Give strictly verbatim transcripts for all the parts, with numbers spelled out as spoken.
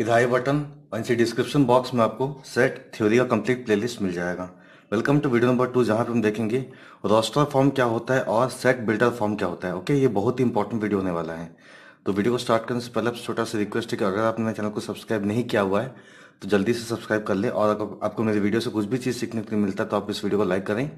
इधर आई बटन और इसी डिस्क्रिप्शन बॉक्स में आपको सेट थ्योरी का कंप्लीट प्लेलिस्ट मिल जाएगा। Welcome to video number two, जहां पे हम देखेंगे रोस्टर फॉर्म क्या होता है और सेट बिल्डर फॉर्म क्या होता है। ओके, ये बहुत ही इंपॉर्टेंट वीडियो होने वाला है। तो वीडियो को स्टार्ट करने से पहले छोटा सा रिक्वेस्ट है कि अगर आपने चैनल को सब्सक्राइब नहीं किया हुआ है तो जल्दी से सब्सक्राइब कर ले, और अगर आपको मेरी वीडियो से कुछ भी चीज़ सीखने के लिए मिलता है तो आप इस वीडियो को लाइक करें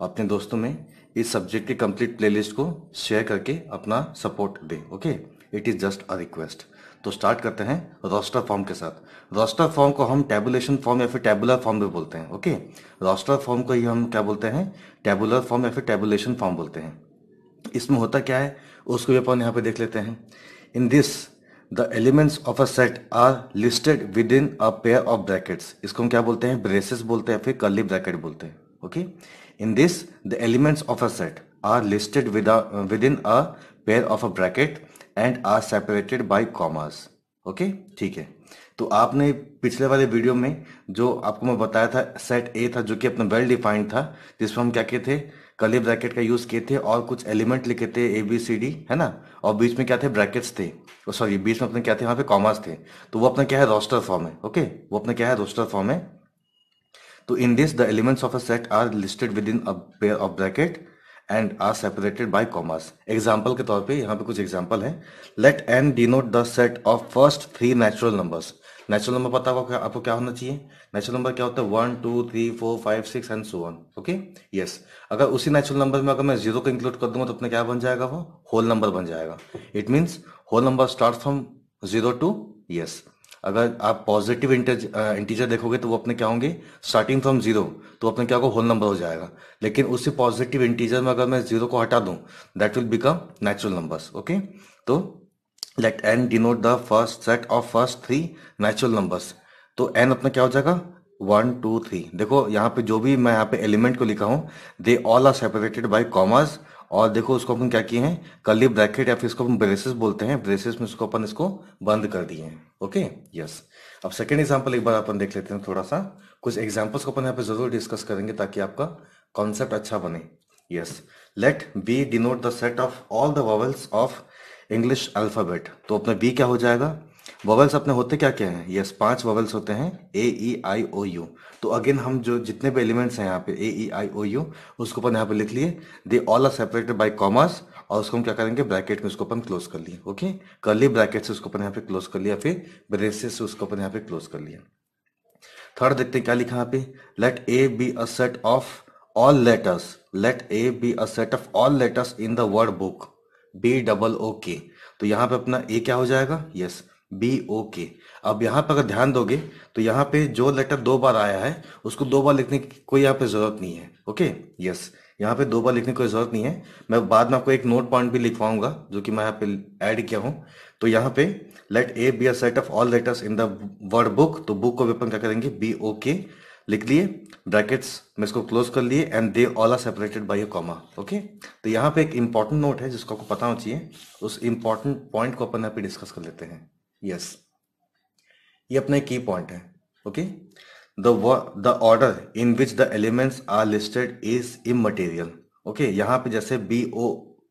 और अपने दोस्तों में इस सब्जेक्ट की कंप्लीट प्लेलिस्ट को शेयर करके अपना सपोर्ट दें। Okay, it is just a request. तो स्टार्ट करते हैं रोस्टर फॉर्म के साथ। रोस्टर फॉर्म को हम टैबुलेशन फॉर्म या फिर टैबुलर फॉर्म भी बोलते हैं। ओके, रोस्टर फॉर्म को ही हम क्या बोलते हैं, टैबुलर फॉर्म या फिर टैबुलेशन फॉर्म बोलते हैं। इसमें होता क्या है उसको भी अपन यहाँ पे देख लेते हैं। In this the elements of a set are listed within a pair of brackets. इसको हम क्या बोलते हैं, ब्रेसेस बोलते हैं, फिर कर्ली ब्रैकेट बोलते हैं। Okay, in this the elements of a set are listed within a pair of a bracket and are separated by commas. Okay, ठीक है। तो आपने पिछले वाले वीडियो में जो आपको मैं बताया था सेट ए था, जो कि अपना वेल डिफाइंड था, जिसमें हम क्या किए थे, कर्ली ब्रैकेट का यूज़ किए थे और कुछ एलिमेंट लिखे थे ए बी सी डी, है ना, और बीच में क्या थे, ब्रैकेट्स थे, और सॉरी बीच में अपने क्या थे वहाँ पे कॉमास थे। तो वो अपना क्या है, रोस्टर फॉर्म है। ओके, वो अपना क्या है, रोस्टर फॉर्म है। तो in this the elements of a set are listed within a pair of bracket and are separated by commas. Example के तौर पे यहाँ पे कुछ एग्जाम्पल है। Let N denote the set of first three natural numbers. Natural number पता होगा आपको क्या होना चाहिए, नेचुरल नंबर क्या होता है, one two three four five six and so on. Okay, yes. अगर उसी नेचुरल नंबर में अगर मैं जीरो को इंक्लूड कर दूंगा तो अपने क्या बन जाएगा, वो होल नंबर बन जाएगा। It means whole number start from zero to, yes. अगर आप पॉजिटिव इंटीजर देखोगे तो वो अपने क्या होंगे, स्टार्टिंग फ्रॉम जीरो, तो अपने क्या होगा, होल नंबर हो जाएगा। लेकिन उसी पॉजिटिव इंटीजर में अगर मैं जीरो को हटा दूं, that will become natural numbers. Okay, तो let N denote the first set of first three natural numbers. तो एन अपना क्या हो जाएगा, वन टू थ्री। देखो यहाँ पे जो भी मैं यहाँ पे एलिमेंट को लिखा हूँ, they all are separated by commas, और देखो उसको अपन क्या किए हैं, कर्ली ब्रैकेट या फिर इसको हम ब्रेसेस बोलते हैं, ब्रेसेस में उसको अपन इसको बंद कर दिए हैं। Okay, yes. अब सेकंड एग्जांपल एक बार अपन देख लेते हैं। थोड़ा सा कुछ एग्जांपल्स को अपन यहाँ पे जरूर डिस्कस करेंगे ताकि आपका कॉन्सेप्ट अच्छा बने। Yes, let B denote the set of all the vowels of English alphabet. तो अपना बी क्या हो जाएगा, वॉवल्स अपने होते क्या क्या हैं, यस, पांच वॉवल्स होते हैं, ए ई आई ओ यू। तो अगेन हम जो जितने भी एलिमेंट्स हैं यहाँ पे ए ई आई ओ यू, उसको अपन यहाँ पे लिख लिए, they all are separated by commas, और उसको हम क्या करेंगे, ब्रैकेट में उसको अपन क्लोज कर लिए। ओके, कर्ली ब्रैकेट से उसको अपन यहाँ पे क्लोज कर लिया, फिर ब्रेसेस से उसको अपन यहाँ पे क्लोज कर लिया। थर्ड देखते हैं क्या लिखा यहाँ पे, let A be a set of all letters. Let A be a set of all letters in the word book, B double O K. तो यहाँ पे अपना ए क्या हो जाएगा, यस, बी ओ के। अब यहाँ पर अगर ध्यान दोगे तो यहाँ पे जो लेटर दो बार आया है उसको दो बार लिखने की कोई यहाँ पे जरूरत नहीं है। ओके, यस, यहाँ पे दो बार लिखने की कोई जरूरत नहीं है। मैं बाद में आपको एक नोट पॉइंट भी लिखवाऊंगा जो कि मैं यहाँ पे ऐड किया हूँ। तो यहाँ पे let A be a set of all letters in the word book, तो बुक को भी अपन क्या करेंगे, बी ओ के लिख लिए, ब्रैकेट्स में इसको क्लोज कर लिए, and they all are separated by a comma. Okay, तो यहाँ पे एक इंपॉर्टेंट नोट है जिसको आपको पता होना चाहिए, उस इंपॉर्टेंट पॉइंट को अपन यहाँ पे डिस्कस कर लेते हैं। Yes yes. ये अपना की पॉइंट है। Okay, the the order in which the elements are listed is immaterial. Okay, यहाँ पे जैसे बी ओ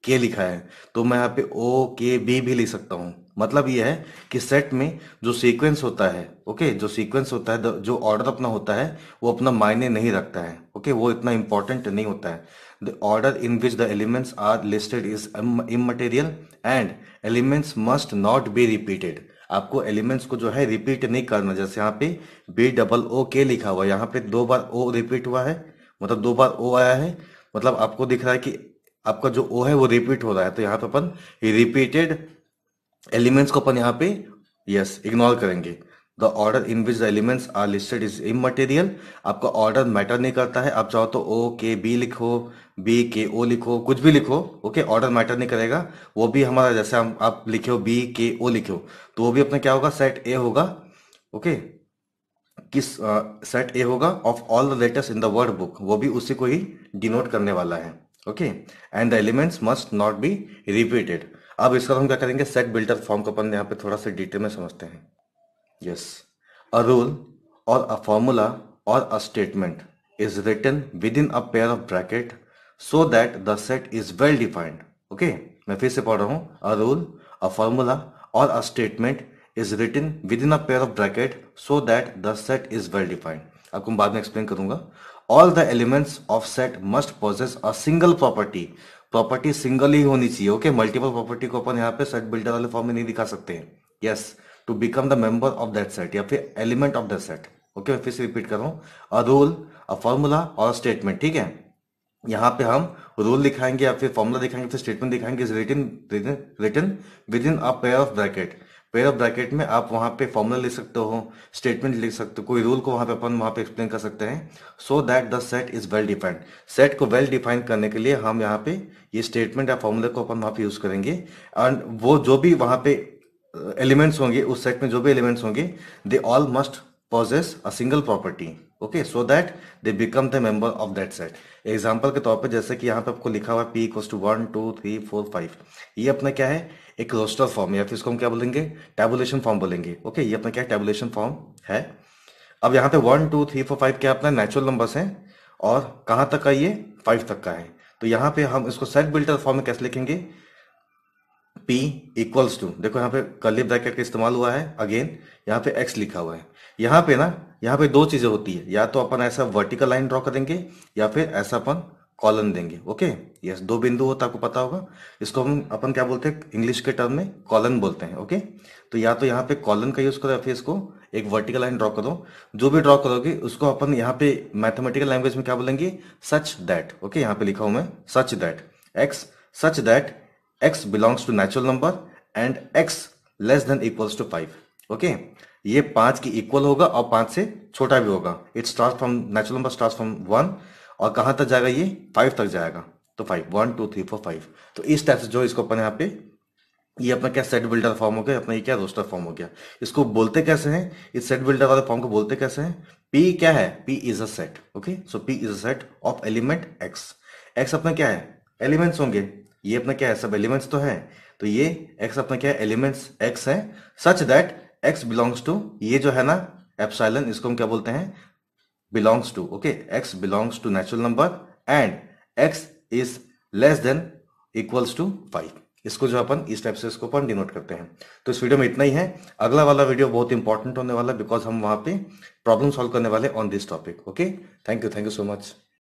के लिखा है तो मैं यहाँ पे ओ के बी भी लिख सकता हूँ। मतलब ये है कि सेट में जो सीक्वेंस होता है, ओके okay, जो सीक्वेंस होता है, जो ऑर्डर अपना होता है वो अपना मायने नहीं रखता है। ओके okay, वो इतना इंपॉर्टेंट नहीं होता है। The order in which the elements are listed is immaterial and elements must not be repeated. आपको एलिमेंट्स को जो है रिपीट नहीं करना। जैसे यहाँ पे बी डबल ओ के लिखा हुआ है, यहाँ पे दो बार ओ रिपीट हुआ है, मतलब दो बार ओ आया है, मतलब आपको दिख रहा है कि आपका जो ओ है वो रिपीट हो रहा है। तो यहाँ पे अपन रिपीटेड एलिमेंट्स को अपन यहाँ पे यस इग्नोर करेंगे। The order in which the elements are listed is immaterial. आपका ऑर्डर मैटर नहीं करता है, आप चाहो तो ओ के बी लिखो, बी के ओ लिखो, कुछ भी लिखो। ओके, ऑर्डर मैटर नहीं करेगा। वो भी हमारा जैसे हम आप लिखे हो बी के ओ लिखे हो तो वो भी अपना क्या होगा, सेट ए होगा। Okay okay? किस सेट uh, ए होगा of all the letters in the word book, वो भी उसी को ही डिनोट करने वाला है। Okay, and the elements must not be repeated. अब इसका हम क्या करेंगे, सेट बिल्डर फॉर्म को अपन यहाँ पे थोड़ा सा डिटेल में समझते हैं। यस, अ रूल और अ फॉर्मूला और a statement is written within a pair of bracket so that the set is well defined. Okay, मैं फिर से पढ़ रहा हूँ। अ रूल, अ फॉर्मूला और a statement is written within a pair of bracket so that the set is well defined. आपको बाद में एक्सप्लेन करूंगा. All the elements of set must possess a single property. Property single ही होनी चाहिए. Okay, multiple property को अपन यहाँ पे सेट बिल्डर वाले फॉर्म में नहीं दिखा सकते हैं. Yes, to become the member of that set या फिर element of that set. Okay, मैं फिर से रिपीट कर रहा हूँ, अ रूल, अ फॉर्मूला और स्टेटमेंट. ठीक है, यहाँ पे हम रूल दिखाएंगे या फिर फॉर्मूला दिखाएंगे फिर स्टेटमेंट दिखाएंगे. Is written written within a pair of bracket. Pair of bracket में आप वहां पे फॉर्मूला लिख सकते हो, स्टेटमेंट लिख सकते हो, कोई रूल को वहां पे अपन वहां पे एक्सप्लेन कर सकते हैं. So that the set is well defined. Set को वेल डिफाइन करने के लिए हम यहाँ पे ये स्टेटमेंट या फॉर्मूला को अपन वहां पे यूज करेंगे. एंड वो जो भी वहां पे एलिमेंट्स होंगे, उस सेट में जो भी एलिमेंट्स होंगे, they all must possess a single property. Okay, so that they become the member of that set. Example के तौर पे जैसे कि यहाँ पे आपको लिखा हुआ है P equals to one two three four five. ये अपना क्या है, एक रोस्टर फॉर्म या फिर इसको हम क्या बोलेंगे, टैबुलेशन फॉर्म बोलेंगे. ओके, ये अपना क्या है, टैबुलेशन फॉर्म है. अब यहाँ पे one two three four five क्या अपना नेचुरल नंबर्स हैं और कहाँ तक का ये फाइव तक का है. तो यहाँ पे हम इसको सेट बिल्डर फॉर्म में कैसे लिखेंगे, पी इक्वल्स टू, देखो यहाँ पे कर्ली ब्रैकेट का इस्तेमाल हुआ है, अगेन यहाँ पे एक्स लिखा हुआ है. यहाँ पे ना, यहाँ पे दो चीजें होती है, या तो अपन ऐसा वर्टिकल लाइन ड्रॉ करेंगे या फिर ऐसा अपन कॉलन देंगे. ओके, यस, दो बिंदु होता है, आपको पता होगा. इसको हम अपन क्या बोलते हैं, इंग्लिश के टर्म में कॉलन बोलते हैं. ओके, तो या तो यहाँ पे कॉलन का यूज करो या फिर इसको एक वर्टिकल लाइन ड्रॉ करो. जो भी ड्रॉ करोगे उसको अपन यहाँ पे मैथमेटिकल लैंग्वेज में क्या बोलेंगे, सच दैट. ओके, यहाँ पे लिखा हूं मैं such that x, such that x belongs to natural number and x less than equals to five. Okay, ये पांच की इक्वल होगा और पांच से छोटा भी होगा. It's start from natural number, start from one और कहां तक जाएगा, ये फाइव तक जाएगा. तो five, one two three four five. तो इस टाइप से जो इसको अपन यहाँ पे, ये अपना क्या सेट बिल्डर फॉर्म हो गया, अपना ये क्या रोस्टर फॉर्म हो गया. इसको बोलते कैसे हैं, इस सेट बिल्डर वाले फॉर्म को बोलते कैसे हैं, पी क्या है, P is a set. Okay, so P is a set of element x. X अपना क्या है, एलिमेंट्स होंगे. ये अपना क्या है, सब एलिमेंट्स तो है. तो ये एक्स अपना क्या है, एलिमेंट्स एक्स है. Such that x belongs to, ये जो है ना एप्सिलॉन, इसको हम क्या बोलते हैं, belongs to. Okay, x belongs to natural number and x is less than equals to five. इसको जो अपन इस टाइप से इसको अपन डिनोट करते हैं. तो इस वीडियो में इतना ही है. अगला वाला वीडियो बहुत इंपॉर्टेंट होने वाला, बिकॉज हम वहां पे प्रॉब्लम सॉल्व करने वाले on this topic. Okay, thank you, thank you so much.